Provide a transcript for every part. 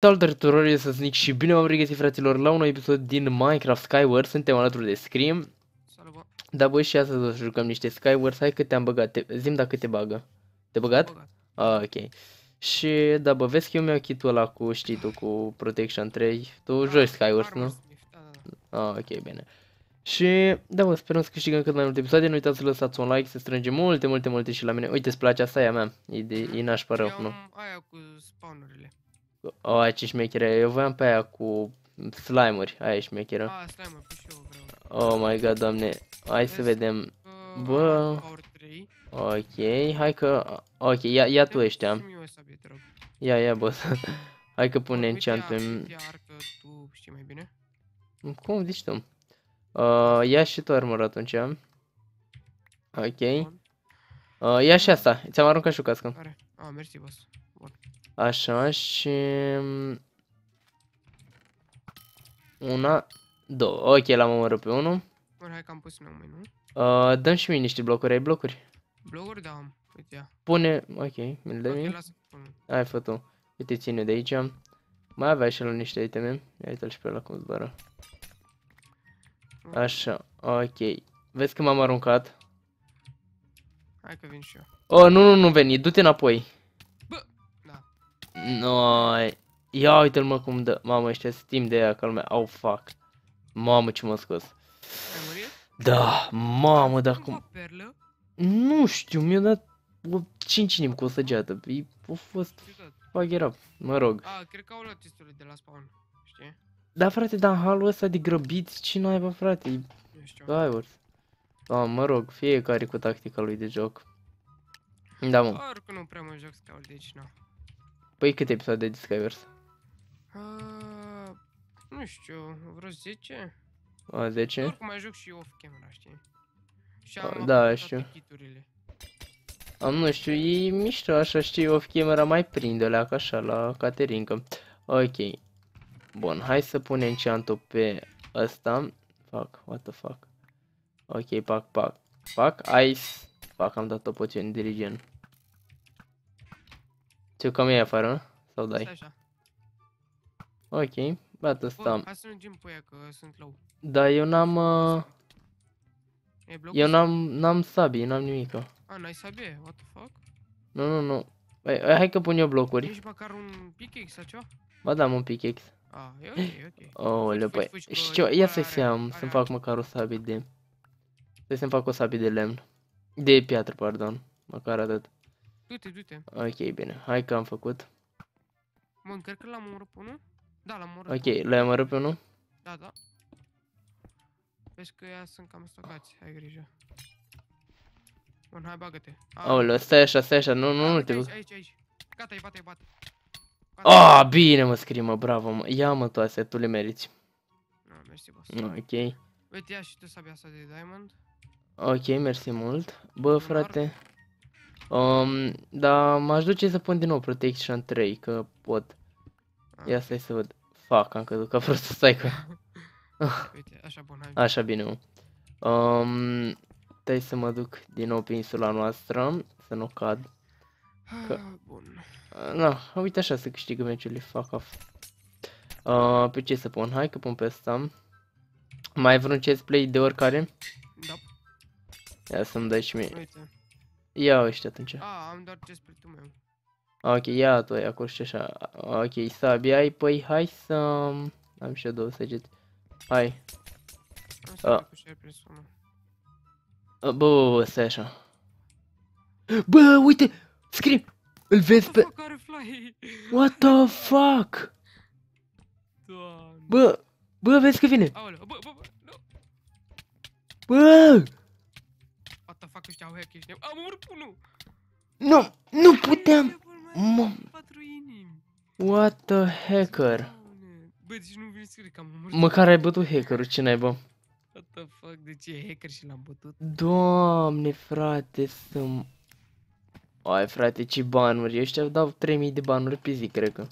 Salutare tuturor, eu sunt SNIK și bine v-am regăsit, fraților, la un episod din Minecraft Skywars. Suntem alături de Scream. Salut, bă. Da, băi, și astăzi o să jucăm niște Skywars. Hai că te-am băgat, zi-mi dacă te bagă. Te băgat? Ah, ok. Și, da, bă, vezi că eu mi-au kit-ul ăla cu, știi tu, cu Protection 3. Tu joci Skywars, nu? Ah, ok, bine. Și, da, bă, sperăm să câștigăm cât mai multe episoade. Nu uitați să lăsați un like, să strângem multe și la mine. Uite, îți place asta, e a mea. E nașpa rău, nu? Aia cu spawnurile. Aia ce șmecheră, eu voiam pe aia cu slime-uri, aia e șmecheră. A, slime-uri, pe și eu vreau. Oh my god, doamne, hai să vedem. Bă, ok, hai că, ok, ia tu ăștia. Ia, bă, hai că pune enchant-ul. Cum zici tu? Ia și tu armură atunci. Ok. Ia și asta, ți-am aruncat și o cască. A, mersi, boss. Așa, și una, două, ok, l-am omorât pe unul. Bun, hai că am pus numai, nu? Dăm și mie niște blocuri, ai blocuri? Blocuri, da, am, uite ia. Pune, ok, mi-l dă mie? Hai, fă tu, uite, ține de aici. Mai avea și el niște iteme, ia uite-l și pe ăla cum zboară. Așa, ok, vezi că m-am aruncat? Hai că vin și eu. Oh, nu veni, du-te înapoi. Noi, ia uite-l mă cum dă, mamă, ăștia se timp de aia ca lumea, au fac. Mamă ce m-a scos. Ai murit? Da, mamă, dar cum... Nu știu, mi-a dat 5 inimi cu o săgeată, a fost... Fuck it up, mă rog. A, cred că au luat chestiile de la spawn, știi? Da, frate, dar în halul ăsta de grăbiți, ce naiba, frate, e... Skywars. Da, mă rog, fiecare cu tactica lui de joc. Da, mă. Oricum nu prea mă joc Skywars, deci nu. Păi câte episoade de Skywars? Nu știu, vreo 10? 10? Oricum mai joc și off-camera, știi? Și am da, știu. Nu știu, e mișto așa, știi, off-camera mai prinde-o ca așa, la caterincă. Ok. Bun, hai să punem enchant-ul pe ăsta. Fuck, what the fuck. Ok, pac, ice. Fuck, am dat o poțiune de regen. Ți-o cam iei afară, nu? Sau dai? Stai așa. Ok, bat ăsta. Bă, hai să mergem pe aia, că sunt low. Da, eu n-am... Eu n-am sabie, n-am nimica. A, n-ai sabie? What the fuck? Nu. Hai că pun eu blocuri. Ești măcar un pickaxe sau ceva? Ba da, am un pickaxe. A, e ok. Ouleu, păi. Știi ceva, ia să-mi fac măcar o sabie de... Să-mi fac o sabie de lemn. De piatră, pardon. Măcar atât. Du-te. Ok, bine. Hai că am făcut. Mă, cred că l-am omorât pe unul? Da, l-am omorât. Ok, l-ai omorât pe unul? Da. Vezi că ea sunt cam stocați. Ai grijă. Bun, hai, bagă-te. Aoleu, stai așa. Nu, te duc. Aici. Gata, îi bat. Ah, bine mă, Scream, mă, bravo, mă. Ia mă toate, tu le meriți. Nu, mersi, boss. Ok. Uite, ia și tu sabia asta de diamond. Ok, mersi mult. Bă, frate. Dar m-aș duce să pun din nou Protection 3, că pot. Ia stai să văd. Fuck, am căzut ca prost, stai că... Uite, așa, bun, hai. Așa, bine. Stai să mă duc din nou pe insula noastră, să nu cad. Că... Bun. Na, uite așa să câștigă meciurile, fuck off. Pe ce să pun? Hai că pun pe ăsta. Mai vreun chest play de oricare? Da. Ia să-mi dai și mie. Uite. Ia ăștia atunci. A, am doar ce spre tu meu. Ok, ia tu ai acolo și așa. Ok, sabia ai, păi hai să... Am și eu două săgete. Hai. Am să fac cu șerpris unul. Bă, stai așa. Bă, uite! Scream! Îl vezi pe... What the fuck? Bă, vezi că vine! Bă! What the fuck, ăștia au hack, ești nebun. Am omorât unul! Nu puteam! What the hacker? Bă, deci nu-mi vine să cred că am omorât. Măcar ai bătut hackerul, ce naiba? What the fuck, deci e hacker și l-am bătut? Doamne, frate, să-mi... Ai, frate, ce banuri, ăștia dau 3000 de banuri pe zi, cred că.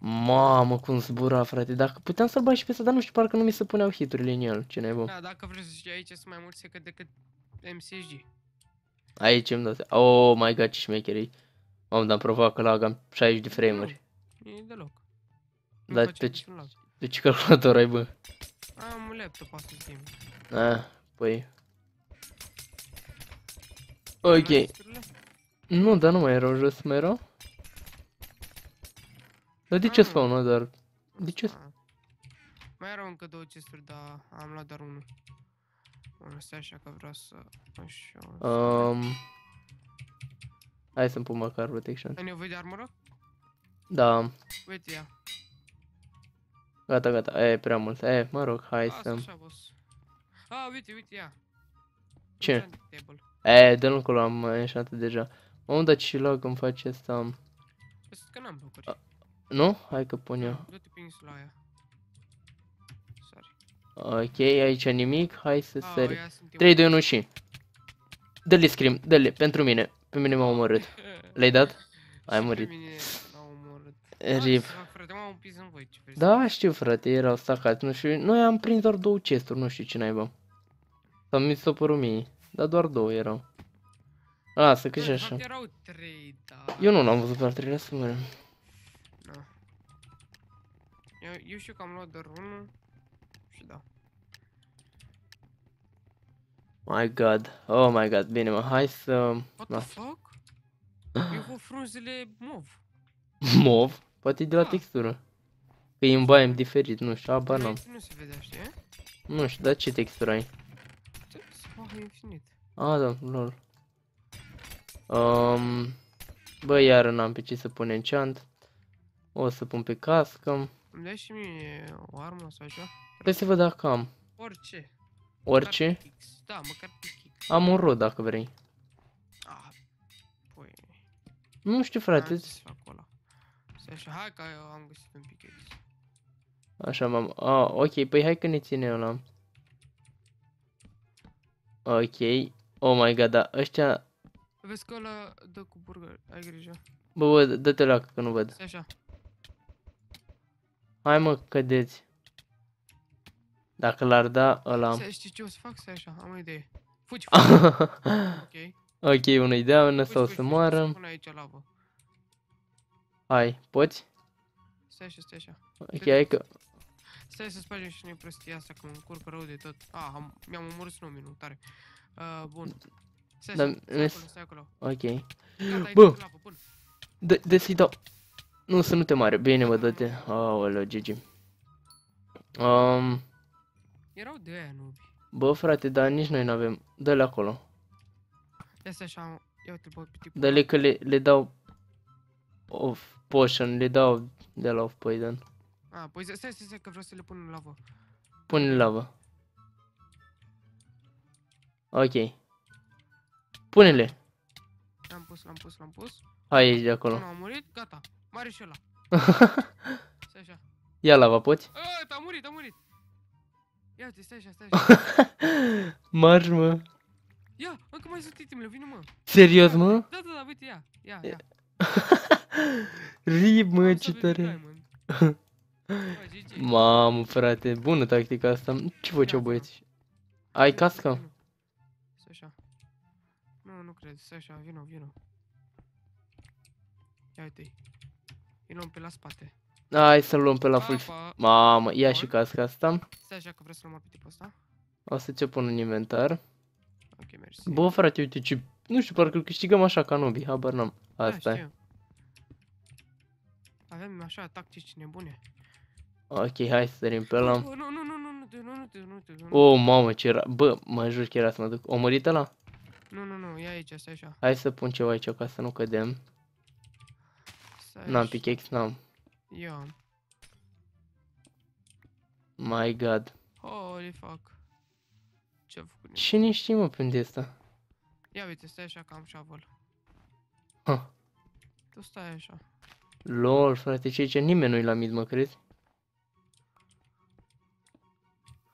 Mamă, cum zbura, frate, dacă puteam să-l bagi și pe ăsta, dar nu știu, parcă nu mi se puneau hiturile în el, ce naiba? Da, dacă vreau să știi, aici sunt mai mulți hacker decât... MCG. Aici îmi dau oh my god ce șmecherii. Mamă, dar-mi provoacă lag, am 60 de frame-uri. Nu, e deloc. Dar pe ce calculator ai, bă? Am un laptop astăzi timp. Ah, păi. Ok. Nu, dar nu mai erau jos, mai erau? Dar de ce spawnă doar? De ce? Mai erau încă două chesturi, dar am luat doar unul. Bun, stai așa că vreau să... Așa... Hai să-mi pun măcar protection. Ai nevoie de armură? Da. Uite ea. Gata, gata, e prea mult, e, mă rog, hai să... Așa, boss. A, uite, uite ea. Ce? E, dă-l încolo, am înșantat deja. Mă, dar ce lag îmi face asta? Păi că n-am bucurii. Nu? Hai că pun eu. Du-te pe insula aia. Ok, aici nimic, hai să sări. 3, 2, 1 și... Dă-le Scream, dă-le, pentru mine. Pe mine m-au omorât. Le-ai dat? Ai murit. Rip. Da, știu frate, erau stacați, nu știu, noi am prins doar două chesturi, nu știu ce naiba. S-au mis o părul mie, dar doar două erau. Lasă, că și așa. Eu nu l-am văzut doar 3, lasă mă. Eu știu că am luat doar unul. Și da. My god, oh my god, bine mă, hai să... What the fuck? Eu cu frunzele mov. Mov? Poate e de la textură. Că e în baie diferit, nu știu, abar n-am. Nu se vedea, știi? Nu știu, dar ce textură ai? Se poate infinit. Ah, da, lol. Bă, iară n-am pe ce să pun enchant. O să pun pe cască. Îmi dai și mie o armă sau așa? Trebuie să văd dacă am. Orice. Orice? Da, măcar pickaxe. Am un rod dacă vrei. Ah, păi... Nu știu frate. Așa, hai că am găsit un pickaxe. Așa m-am... Ah, ok, păi hai că ne ține ăla. Ok. Oh my god, da, ăștia... Vezi că ăla dă cu burger, ai grijă. Bă, bă, dă-te lacă că nu văd. Așa. Hai mă, cădeți. Dacă l-ar da, ăla... Știi ce o să fac? Stai așa, am o idee. Fugi, fugi! Ok. Ok, unui deaună sau să moară. Fugi, pune aici lavă. Hai, poți? Stai așa, stai așa. Ok, hai că... Stai să spargem și noi prostia asta, că mă încurcă rău de tot. Ah, mi-am omorât numele, nu, tare. Bun. Stai așa, stai acolo. Ok. Bă! De să-i dau... Nu, să nu te mare. Bine, mă, dă-te. Aoleu, GG. Erau de aia nubi. Bă frate, dar nici noi n-avem. Dă-le acolo. Dă-le că le dau off potion, le dau de la off poison. A, păi stai, stai, că vreau să le pun în lavă. Pune în lavă. Ok. Pune-le. L-am pus, l-am pus, l-am pus. Hai, ești de acolo. Nu, am murit, gata. Mare și ăla. Stai așa. Ia lava, poți? A, t-a murit, a murit. Ia uite, stai așa, stai așa. Marci, mă. Ia, încă mai sunt itemele, vine, mă. Serios, mă? Da, da, da, uite, ia, ia, ia. Rip, mă, ce tare. Mamă, frate, bună tactica asta. Ce făceau băieți? Ai cască? Stai așa. Nu, nu cred, stai așa, vino, vino. Ia uite-i. Îi luăm pe la spate. Hai să-l luăm pe la full. Mamă, ia și casca asta. Stai așa că vreau să-l mor pe tipul ăsta. O să ți-o pun în inventar. Ok, mersi. Bă, frate, uite ce... Nu știu, parcă-l câștigăm așa ca nobii, habar n-am. Asta e. Avem așa tactici nebune. Ok, hai să sărim pe ăla. Nu, nu, nu, nu, nu, nu. O, mamă, ce era... Bă, mă jur că era să mă duc. O murit ăla? Nu, nu, nu, ia aici, stai așa. Hai să pun ceva aici ca să nu cădem. N-am pickaxe, n-am. Eu am. My god. Holy fuck. Ce-a făcut? Ce ne știi mă pe unde asta? Ia uite, stai așa că am shovel. Ha. Tu stai așa. Lol, frate, ce aici? Nimeni nu-i la mid, mă crezi?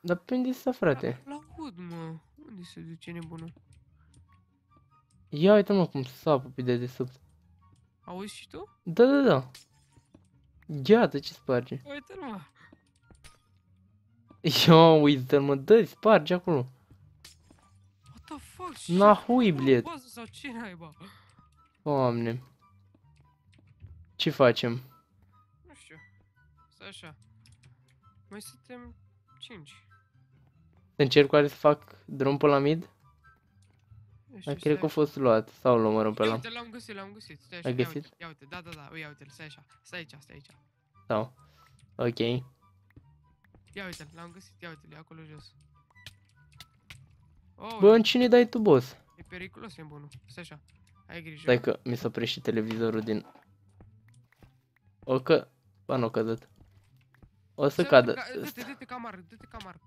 Dar pe unde asta, frate? La ud, mă. Unde se duce nebunul? Ia uite, mă, cum sapă pe dedesubt. Auzi și tu? Da, da, da. Gheata, ce sparge? Uite-l, mă! Ia, uite-l, mă, dă-i, sparge acolo! What the fuck? Na hui, bled! Doamne! Ce facem? Nu știu. Așa. Mai suntem 5. Încerc oare să fac drum pe la mid? Dar cred că a fost luat, sau luăm, mă rog, pe la... Uite, l-am găsit, l-am găsit. Stai așa, găsit? Ia uite, da, da, da, ia uite-l, stai așa, stai aici, stai aici. Sau, ok. Ia uite-l, l-am găsit, ia uite-l, e acolo jos. Oh, bă, în cine dai tu, boss? E periculos, e bunul, stai așa, ai grijă. Stai că mi s-a oprește televizorul din... O că... Ba, nu a căzut. O să cadă. Dă-te, dă-te camar, dă-te camar.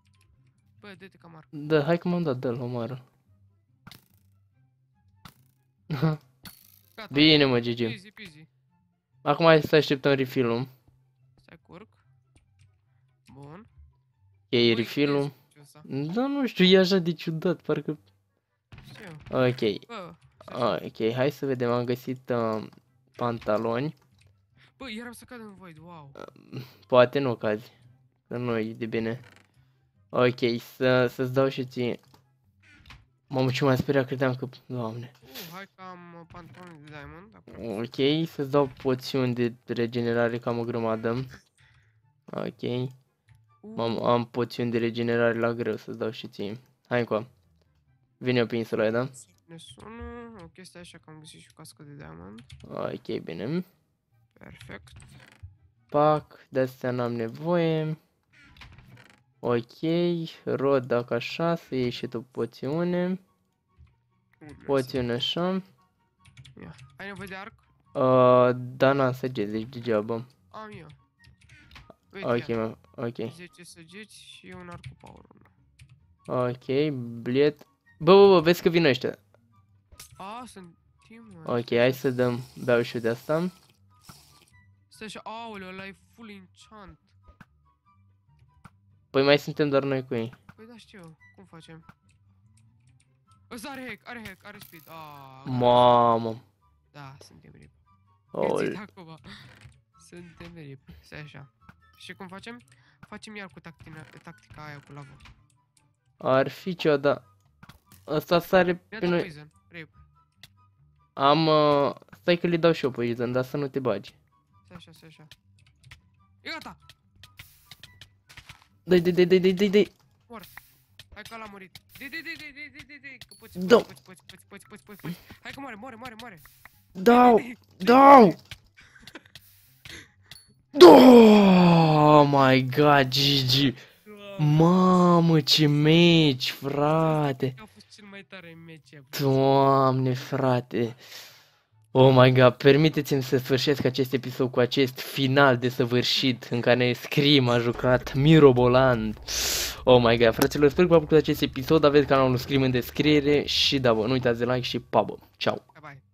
Bă, dă-te camar. Da, hai că m-am dat, dă-l, omară. Gata, bine, mă, GG. Easy, easy. Acum hai să așteptăm refill-ul. Stai, curc. Bun. E refill-ul. Da, nu știu, e așa de ciudat, parcă... Ok. Bă, ok, hai să vedem, am găsit pantaloni. Bă, iar am să cad în void, wow. Poate nu cazi, că nu e de bine. Ok, să-ți dau și ție. Mamă, ce m-am speriat, credeam că... Doamne. Hai că am pantaloni de diamond. Ok, să-ți dau poțiuni de regenerare, că am o grămadă. Ok. Am poțiuni de regenerare la greu, să-ți dau și ție. Hai încoa. Vine o pinsulă, da? Ne sună o chestie așa, că am găsit și o cască de diamond. Ok, bine. Perfect. Pac, de-astea n-am nevoie. Ok, rod dacă așa, să iei și tu poțiune. Poțiune așa. Ia. Ai nevoie de arc? Da, n-am săgeți, deci degeaba. Am eu. Uite, ok. 10 săgeți și un arc cu power. Ok, bliet. Bă, vezi că vin ăștia. A, sunt timp. Ok, hai să dăm, beau și eu de asta. Stai așa, aoleu, ăla e full enchant. Păi mai suntem doar noi cu ei. Păi da, știu, cum facem? Ăsta are hack, are hack, are speed. Mamă. Da, suntem rip. Suntem rip, stai așa. Și cum facem? Facem iar cu tactica aia cu lava. Ar fi ceva, da. Ăsta sare pe noi. Am... Stai că le dau și eu poison, dar să nu te bagi. Stai așa, stai așa. E gata! Dai. Mor. Hai că l-a murit. Dai, că poți. Hai că moare. Dau! Oh my god, GG. Mamă, ce meci, frate. A fost cel mai tare meci. Doamne, frate. Oh my god, permiteți-mi să sfârșesc acest episod cu acest final desăvârșit în care Scream a jucat mirobolant. Oh my god, fraților, sper că v-a plăcut acest episod, aveți canalul Scream în descriere și da, bă, nu uitați de like și pa, bă, ceau! Bye bye.